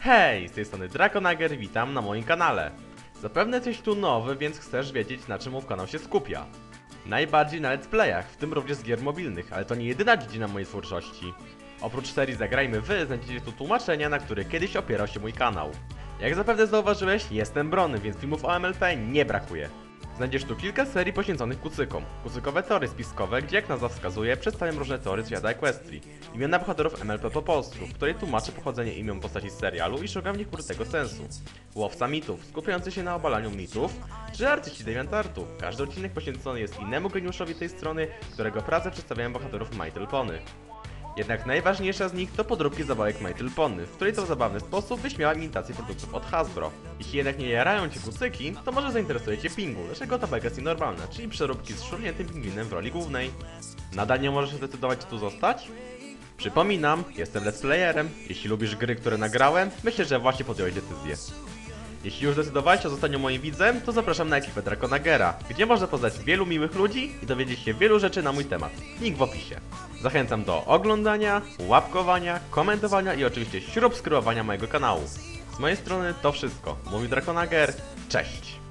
Hej, z tej strony Draconager, witam na moim kanale. Zapewne jesteś tu nowy, więc chcesz wiedzieć, na czym mój kanał się skupia. Najbardziej na let's playach, w tym również z gier mobilnych, ale to nie jedyna dziedzina mojej twórczości. Oprócz serii Zagrajmy Wy, znajdziecie tu tłumaczenia, na których kiedyś opierał się mój kanał. Jak zapewne zauważyłeś, jestem brony, więc filmów o MLP nie brakuje. Znajdziesz tu kilka serii poświęconych kucykom. Kucykowe teorie spiskowe, gdzie jak nazwa wskazuje, przedstawiam różne teorie świata Equestrii. Imiona bohaterów MLP po polsku, w której tłumaczę pochodzenie imion postaci z serialu i szukam w nich ukrytego sensu. Łowca mitów, skupiający się na obalaniu mitów, czy artyści DeviantArtu. Każdy odcinek poświęcony jest innemu geniuszowi tej strony, którego pracę przedstawiają bohaterów My Little Pony. Jednak najważniejsza z nich to podróbki zabawek My Little Pony, w której to w zabawny sposób wyśmiała imitację produktów od Hasbro. Jeśli jednak nie jarają Cię kucyki, to może zainteresuje Cię Pingu, lecz jego tabelka jest nienormalna, czyli przeróbki z szurniętym pingwinem w roli głównej. Nadal nie możesz zdecydować tu zostać? Przypominam, jestem let's playerem. Jeśli lubisz gry, które nagrałem, myślę, że właśnie podjąłeś decyzję. Jeśli już zdecydowałeś o zostaniu moim widzem, to zapraszam na ekipę Draconagera, gdzie można poznać wielu miłych ludzi i dowiedzieć się wielu rzeczy na mój temat. Link w opisie. Zachęcam do oglądania, łapkowania, komentowania i oczywiście śrubskrybowania mojego kanału. Z mojej strony to wszystko. Mówi Draconager. Cześć!